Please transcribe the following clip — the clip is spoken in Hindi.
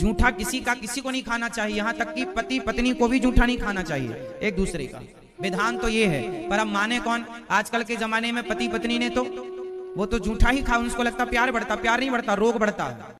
झूठा किसी का किसी को नहीं खाना चाहिए, यहाँ तक कि पति पत्नी को भी झूठा नहीं खाना चाहिए एक दूसरे का। विधान तो ये है, पर अब माने कौन? आजकल के जमाने में पति पत्नी ने तो वो तो झूठा ही खा, उसको लगता प्यार बढ़ता, प्यार नहीं बढ़ता, रोग बढ़ता है।